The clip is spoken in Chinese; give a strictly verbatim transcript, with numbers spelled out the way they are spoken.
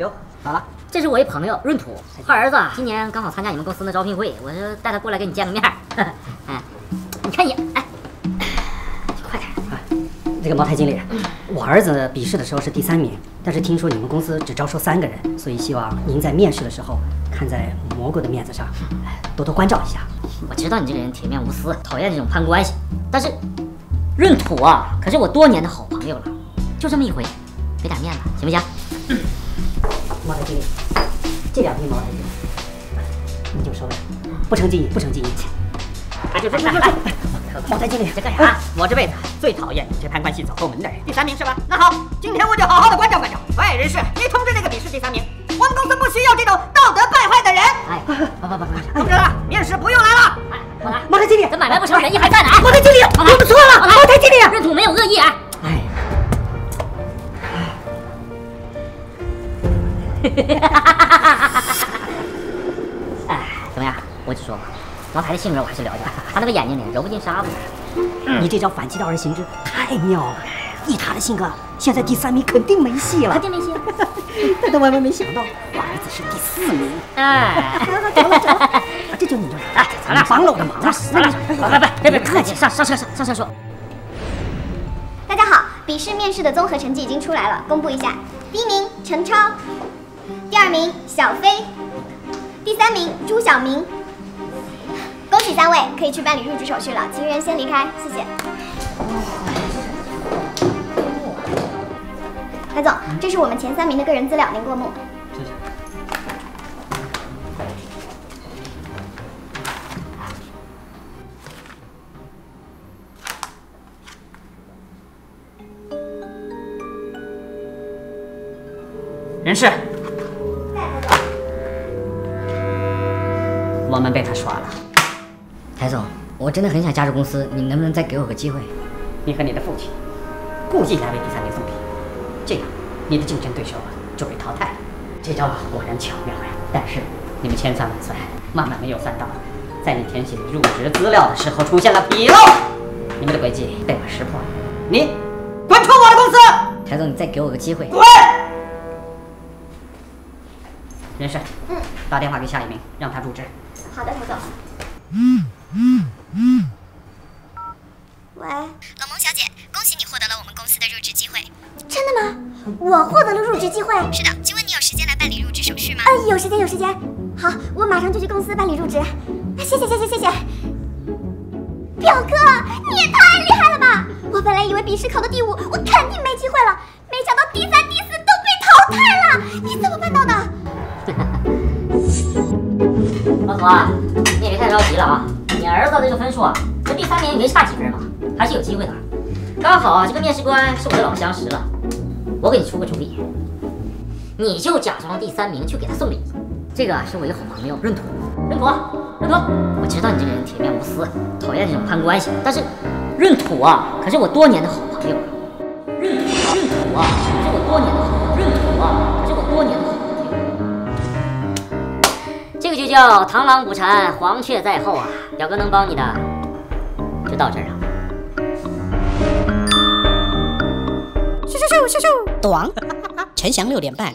哟，咋了？这是我一朋友闰土，他儿子今年刚好参加你们公司的招聘会，我就带他过来给你见个面。呵呵哎，你看一眼，哎，快点啊！这个茅台经理，嗯、我儿子笔试的时候是第三名，但是听说你们公司只招收三个人，所以希望您在面试的时候，看在蘑菇的面子上，多多关照一下。我知道你这个人铁面无私，讨厌这种攀关系，但是闰土啊，可是我多年的好朋友了，就这么一回，给点面子，行不行？嗯 茅台经理，这两瓶茅台酒，你就收着，不成敬意，不成敬意。哎，这这这这，茅台经理在干啥？我这辈子最讨厌你这攀关系走后门的人。第三名是吧？那好，今天我就好好的关照关照。外人士，你通知这个笔试第三名，我们公司不需要这种道德败坏的人。哎，不不不不，通知了，面试不用来了。哎，茅台经理，咱买卖不成仁义还干呢？茅台经理，我们错了，茅台经理，闰土没有恶意啊。 哎，怎么样？我只说吧，茅台的性格我还是了解，他那个眼睛里揉不进沙子。嗯、你这招反其道而行之太妙了！以他的性格，现在第三名肯定没戏了，肯定没戏了。但他万万没想到，我儿子是第四名。哎，走了走了，这就你这，哎，咱俩帮了我的忙了。咱俩，拜拜，别别客气，上上车上上车说。大家好，笔试面试的综合成绩已经出来了，公布一下：第一名陈超。 第二名小飞，第三名朱晓明，恭喜三位，可以去办理入职手续了。请人先离开，谢谢。白总，这是我们前三名的个人资料，您过目。谢谢。人事。 我们被他耍了，台总，我真的很想加入公司，你能不能再给我个机会？你和你的父亲故意来为第三名送礼，这样你的竞争对手就被淘汰了。这招啊，果然巧妙呀！但是你们千算万算，万万没有算到，在你填写入职资料的时候出现了纰漏，你们的诡计被我识破了。你滚出我的公司！台总，你再给我个机会，滚！人事，嗯，打电话给夏一鸣，让他入职。 好的，台总。嗯嗯嗯。喂，冷萌小姐，恭喜你获得了我们公司的入职机会。真的吗？我获得了入职机会？是的，请问你有时间来办理入职手续吗？呃，有时间，有时间。好，我马上就去公司办理入职。谢谢，谢谢，谢谢。表哥，你也太厉害了吧！我本来以为笔试考到第五，我肯定没机会了，没想到第三、第四都被淘汰了。你怎么办到的？老总啊，你也别太着急了啊！你儿子这个分数啊，和第三名没差几分吧，还是有机会的。刚好啊，这个面试官是我的老相识了，我给你出个主意，你就假装第三名去给他送礼。这个是我一个好朋友闰土，闰土，闰土，我知道你这个人铁面无私，讨厌这种攀关系，但是闰土啊，可是我多年的好朋友。闰闰土啊，可是我多年的好，闰土啊，可是我多年的好。 这个就叫螳螂捕蝉，黄雀在后啊！表哥能帮你的，就到这儿了。咻咻咻咻咻！短，陈翔六点半。